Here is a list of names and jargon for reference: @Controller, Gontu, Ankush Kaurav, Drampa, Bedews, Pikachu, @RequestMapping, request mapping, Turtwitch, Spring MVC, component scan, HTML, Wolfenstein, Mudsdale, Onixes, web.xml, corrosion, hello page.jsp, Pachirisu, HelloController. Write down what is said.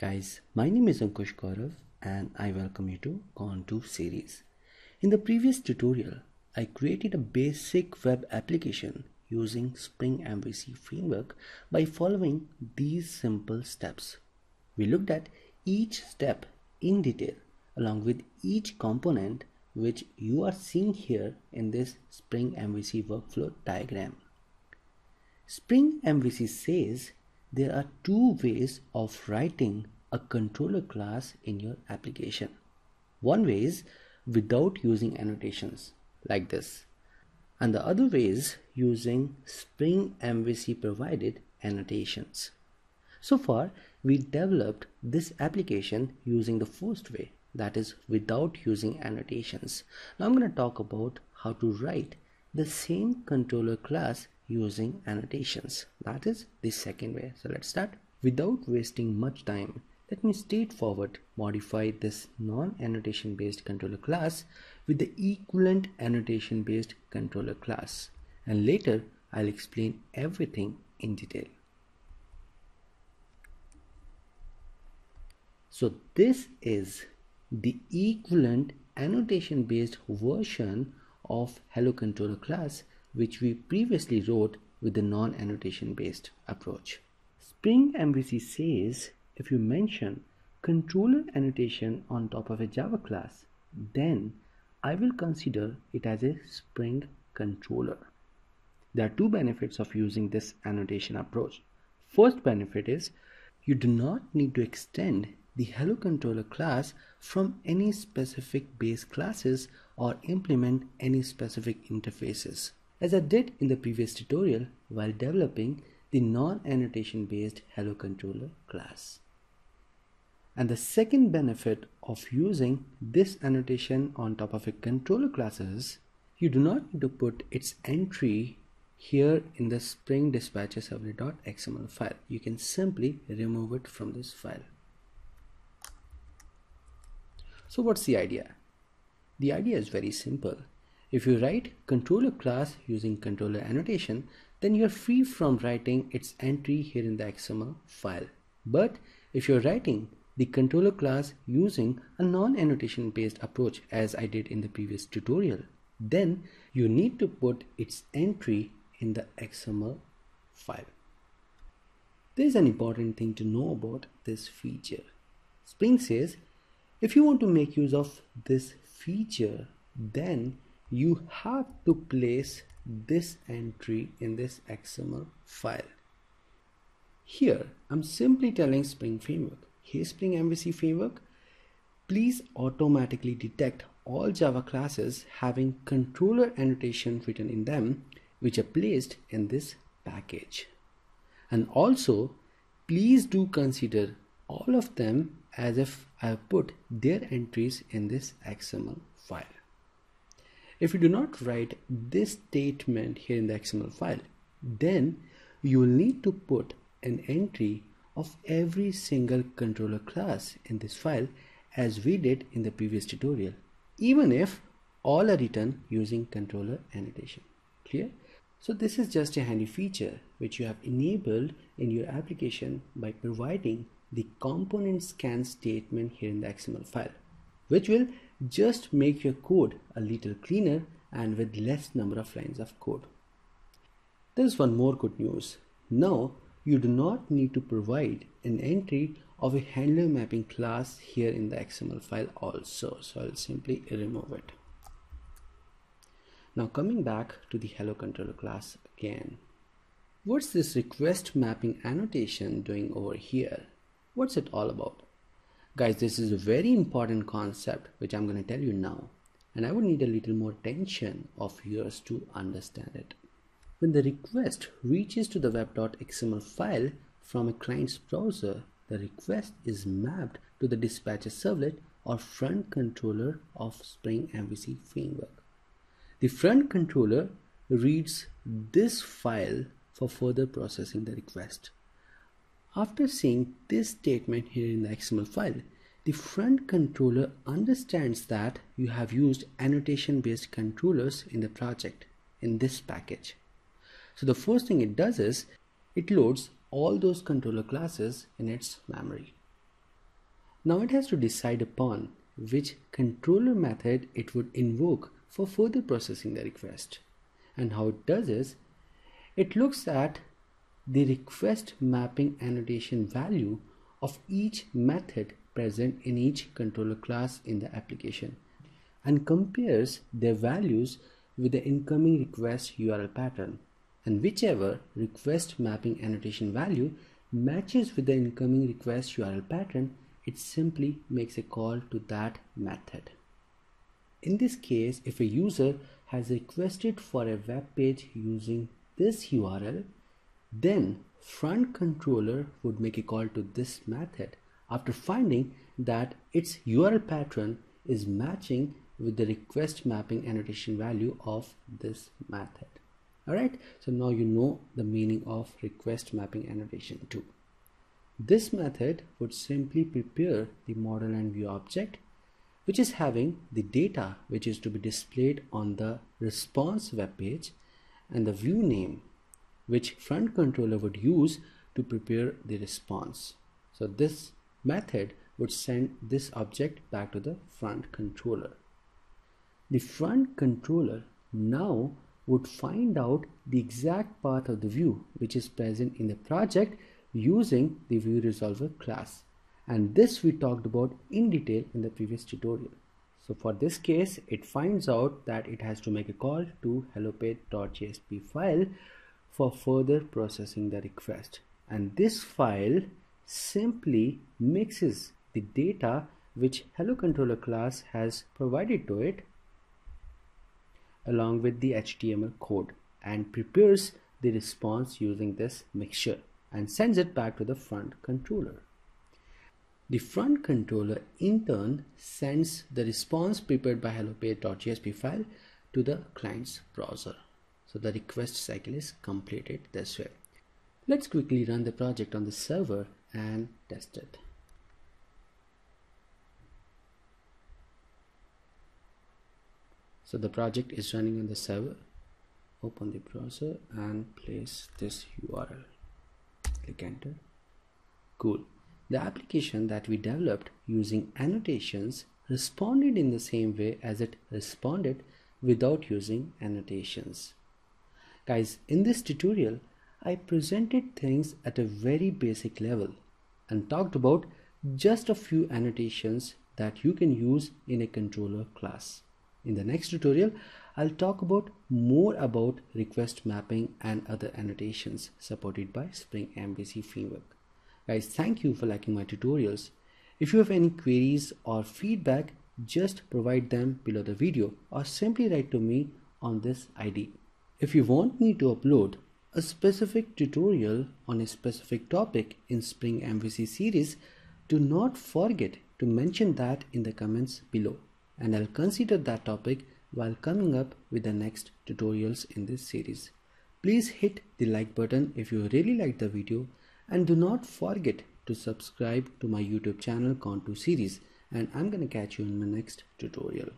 Guys, my name is Ankush Kaurav and I welcome you to Gontu series. In the previous tutorial, I created a basic web application using Spring MVC framework by following these simple steps. We looked at each step in detail along with each component which you are seeing here in this Spring MVC workflow diagram. Spring MVC says there are two ways of writing a controller class in your application. One way is without using annotations like this, and the other way is using Spring MVC provided annotations. So far, we developed this application using the first way, that is without using annotations. Now I'm going to talk about how to write the same controller class using annotations. That is the second way. So let's start. Without wasting much time, let me straightforward modify this non-annotation based controller class with the equivalent annotation based controller class, and later I'll explain everything in detail. So this is the equivalent annotation based version of HelloController class which we previously wrote with the non-annotation based approach. Spring MVC says if you mention controller annotation on top of a Java class, then I will consider it as a Spring controller. There are two benefits of using this annotation approach. First benefit is you do not need to extend the HelloController class from any specific base classes or implement any specific interfaces, as I did in the previous tutorial while developing the non-annotation based HelloController class. And the second benefit of using this annotation on top of a controller class is you do not need to put its entry here in the Spring dispatcher servlet.xml file. You can simply remove it from this file. So what's the idea? The idea is very simple. If you write controller class using controller annotation, then you're free from writing its entry here in the XML file. But if you're writing the controller class using a non-annotation based approach as I did in the previous tutorial, then you need to put its entry in the XML file. There's an important thing to know about this feature. Spring says if you want to make use of this feature, then you have to place this entry in this XML file. Here I'm simply telling Spring framework, hey Spring MVC framework, please automatically detect all Java classes having controller annotation written in them which are placed in this package, and also please do consider all of them as if I have put their entries in this XML file. If you do not write this statement here in the XML file, then you will need to put an entry of every single controller class in this file as we did in the previous tutorial, even if all are written using controller annotation. Clear? So this is just a handy feature which you have enabled in your application by providing the component scan statement here in the XML file, which will just make your code a little cleaner and with less number of lines of code. There's one more good news. Now you do not need to provide an entry of a handler mapping class here in the XML file also. So I'll simply remove it. Now coming back to the HelloController class again. What's this request mapping annotation doing over here? What's it all about? Guys, this is a very important concept which I'm going to tell you now, and I would need a little more attention of yours to understand it. When the request reaches to the web.xml file from a client's browser, the request is mapped to the dispatcher servlet or front controller of Spring MVC framework. The front controller reads this file for further processing the request. After seeing this statement here in the XML file, the front controller understands that you have used annotation-based controllers in the project in this package. So the first thing it does is it loads all those controller classes in its memory. Now it has to decide upon which controller method it would invoke for further processing the request. And how it does is, it looks at the request mapping annotation value of each method present in each controller class in the application and compares their values with the incoming request URL pattern, and whichever request mapping annotation value matches with the incoming request URL pattern, it simply makes a call to that method. In this case, if a user has requested for a web page using this URL, then front controller would make a call to this method after finding that its URL pattern is matching with the request mapping annotation value of this method. All right, so now you know the meaning of request mapping annotation too. This method would simply prepare the model and view object, which is having the data which is to be displayed on the response web page, and the view name which front controller would use to prepare the response. So this method would send this object back to the front controller. The front controller now would find out the exact path of the view which is present in the project using the view resolver class, and this we talked about in detail in the previous tutorial. So for this case, it finds out that it has to make a call to hello page.jsp file for further processing the request, and this file simply mixes the data which HelloController class has provided to it along with the HTML code and prepares the response using this mixture and sends it back to the front controller. The front controller in turn sends the response prepared by hellopage.jsp file to the client's browser. So the request cycle is completed this way. Let's quickly run the project on the server and test it. So the project is running on the server. Open the browser and place this URL. Click enter. Cool. The application that we developed using annotations responded in the same way as it responded without using annotations. Guys, in this tutorial, I presented things at a very basic level and talked about just a few annotations that you can use in a controller class. In the next tutorial, I'll talk about more about request mapping and other annotations supported by Spring MVC framework. Guys, thank you for liking my tutorials. If you have any queries or feedback, just provide them below the video or simply write to me on this ID. If you want me to upload a specific tutorial on a specific topic in Spring MVC series, do not forget to mention that in the comments below, and I'll consider that topic while coming up with the next tutorials in this series. Please hit the like button if you really liked the video, and do not forget to subscribe to my YouTube channel Gontu series, and I'm gonna catch you in my next tutorial.